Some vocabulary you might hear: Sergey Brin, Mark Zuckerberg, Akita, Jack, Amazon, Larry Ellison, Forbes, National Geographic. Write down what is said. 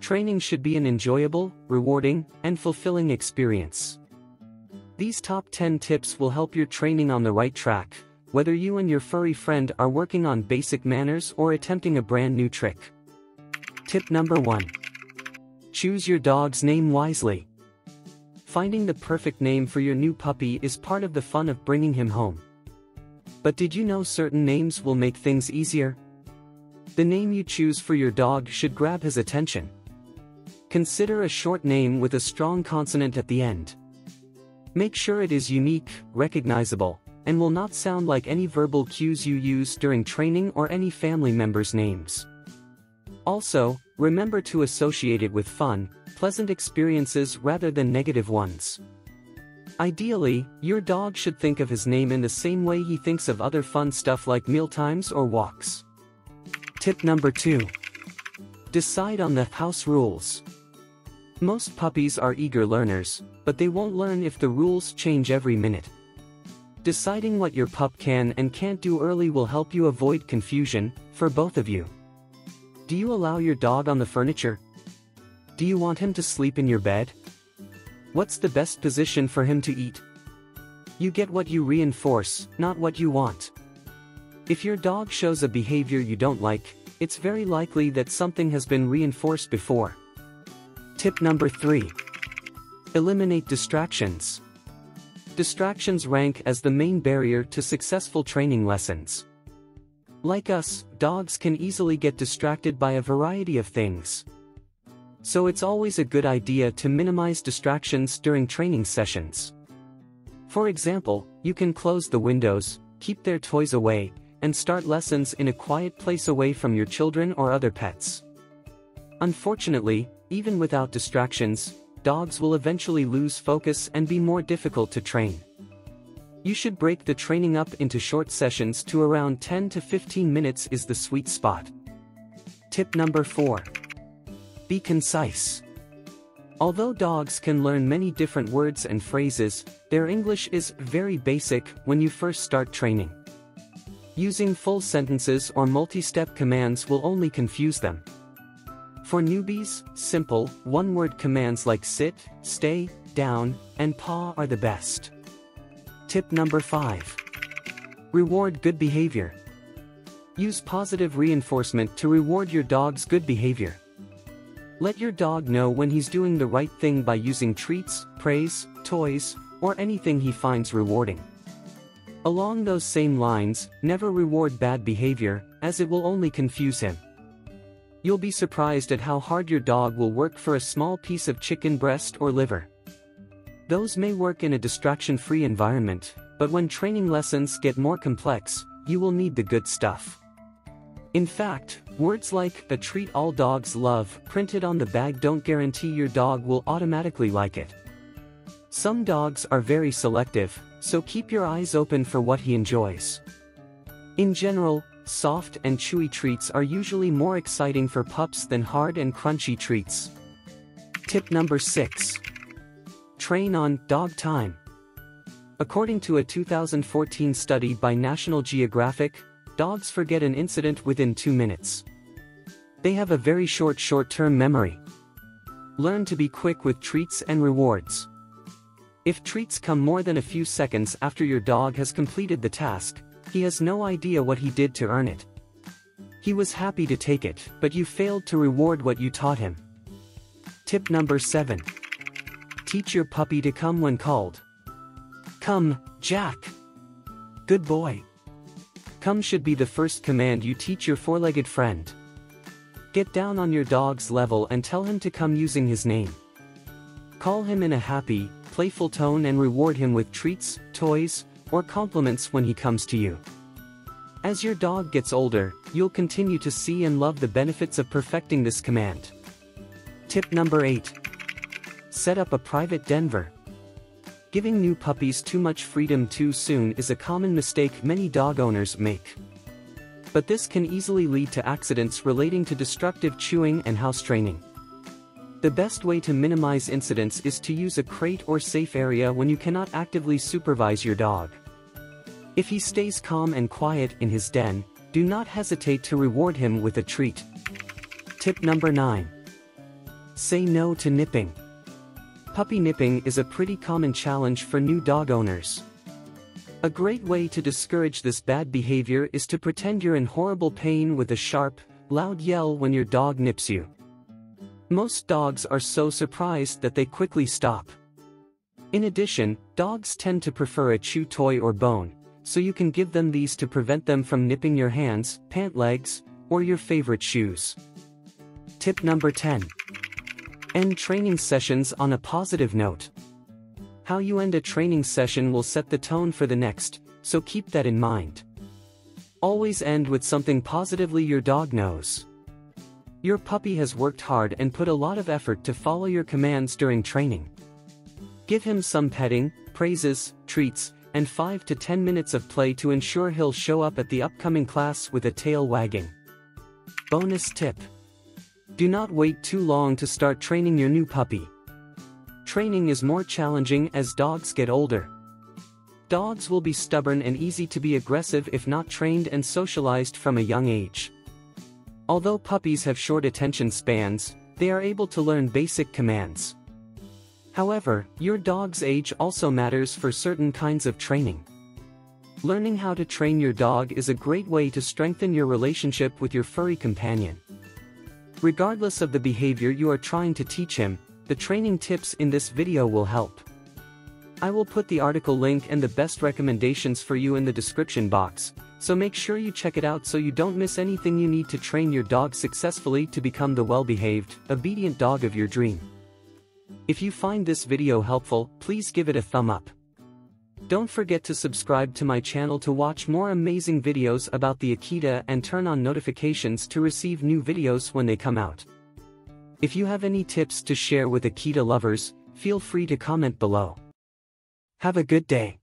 Training should be an enjoyable, rewarding, and fulfilling experience. These top 10 tips will help your training on the right track, whether you and your furry friend are working on basic manners or attempting a brand new trick. Tip number 1. Choose your dog's name wisely. Finding the perfect name for your new puppy is part of the fun of bringing him home. But did you know certain names will make things easier? The name you choose for your dog should grab his attention. Consider a short name with a strong consonant at the end. Make sure it is unique, recognizable, and will not sound like any verbal cues you use during training or any family members' names. Also, remember to associate it with fun, pleasant experiences rather than negative ones. Ideally, your dog should think of his name in the same way he thinks of other fun stuff like mealtimes or walks. Tip number 2. Decide on the house rules. Most puppies are eager learners, but they won't learn if the rules change every minute. Deciding what your pup can and can't do early will help you avoid confusion, for both of you. Do you allow your dog on the furniture? Do you want him to sleep in your bed? What's the best position for him to eat? You get what you reinforce, not what you want. If your dog shows a behavior you don't like, it's very likely that something has been reinforced before. Tip number 3. Eliminate distractions. Distractions rank as the main barrier to successful training lessons. Like us, dogs can easily get distracted by a variety of things. So it's always a good idea to minimize distractions during training sessions. For example, you can close the windows, keep their toys away, and start lessons in a quiet place away from your children or other pets. Unfortunately, even without distractions, dogs will eventually lose focus and be more difficult to train. You should break the training up into short sessions to around 10 to 15 minutes is the sweet spot. Tip number 4. Be concise. Although dogs can learn many different words and phrases, their English is very basic when you first start training. Using full sentences or multi-step commands will only confuse them. For newbies, simple, one-word commands like sit, stay, down, and paw are the best. Tip number 5. Reward good behavior. Use positive reinforcement to reward your dog's good behavior. Let your dog know when he's doing the right thing by using treats, praise, toys, or anything he finds rewarding. Along those same lines, never reward bad behavior, as it will only confuse him. You'll be surprised at how hard your dog will work for a small piece of chicken breast or liver. Those may work in a distraction-free environment, but when training lessons get more complex, you will need the good stuff. In fact, words like "a treat all dogs love" printed on the bag don't guarantee your dog will automatically like it. Some dogs are very selective, so keep your eyes open for what he enjoys. In general, soft and chewy treats are usually more exciting for pups than hard and crunchy treats. Tip number 6. Train on dog time. According to a 2014 study by National Geographic, dogs forget an incident within 2 minutes. They have a very short short-term memory. Learn to be quick with treats and rewards. If treats come more than a few seconds after your dog has completed the task, he has no idea what he did to earn it. He was happy to take it, but you failed to reward what you taught him. Tip number 7. Teach your puppy to come when called. Come, Jack. Good boy. Come should be the first command you teach your four-legged friend. Get down on your dog's level and tell him to come using his name. Call him in a happy, playful tone and reward him with treats, toys, or compliments when he comes to you. As your dog gets older, you'll continue to see and love the benefits of perfecting this command. Tip number 8. Set up a private den. Giving new puppies too much freedom too soon is a common mistake many dog owners make. But this can easily lead to accidents relating to destructive chewing and house training. The best way to minimize incidents is to use a crate or safe area when you cannot actively supervise your dog. If he stays calm and quiet in his den, do not hesitate to reward him with a treat. Tip number 9. Say no to nipping. Puppy nipping is a pretty common challenge for new dog owners. A great way to discourage this bad behavior is to pretend you're in horrible pain with a sharp, loud yell when your dog nips you. Most dogs are so surprised that they quickly stop. In addition, dogs tend to prefer a chew toy or bone, so you can give them these to prevent them from nipping your hands, pant legs, or your favorite shoes. Tip number 10. End training sessions on a positive note. How you end a training session will set the tone for the next, so keep that in mind. Always end with something positively your dog knows. Your puppy has worked hard and put a lot of effort to follow your commands during training. Give him some petting, praises, treats, and 5 to 10 minutes of play to ensure he'll show up at the upcoming class with a tail wagging. Bonus tip. Do not wait too long to start training your new puppy. Training is more challenging as dogs get older. Dogs will be stubborn and easy to be aggressive if not trained and socialized from a young age. Although puppies have short attention spans, they are able to learn basic commands. However, your dog's age also matters for certain kinds of training. Learning how to train your dog is a great way to strengthen your relationship with your furry companion. Regardless of the behavior you are trying to teach him, the training tips in this video will help. I will put the article link and the best recommendations for you in the description box, so make sure you check it out so you don't miss anything you need to train your dog successfully to become the well-behaved, obedient dog of your dream. If you find this video helpful, please give it a thumb up. Don't forget to subscribe to my channel to watch more amazing videos about the Akita and turn on notifications to receive new videos when they come out. If you have any tips to share with Akita lovers, feel free to comment below. Have a good day.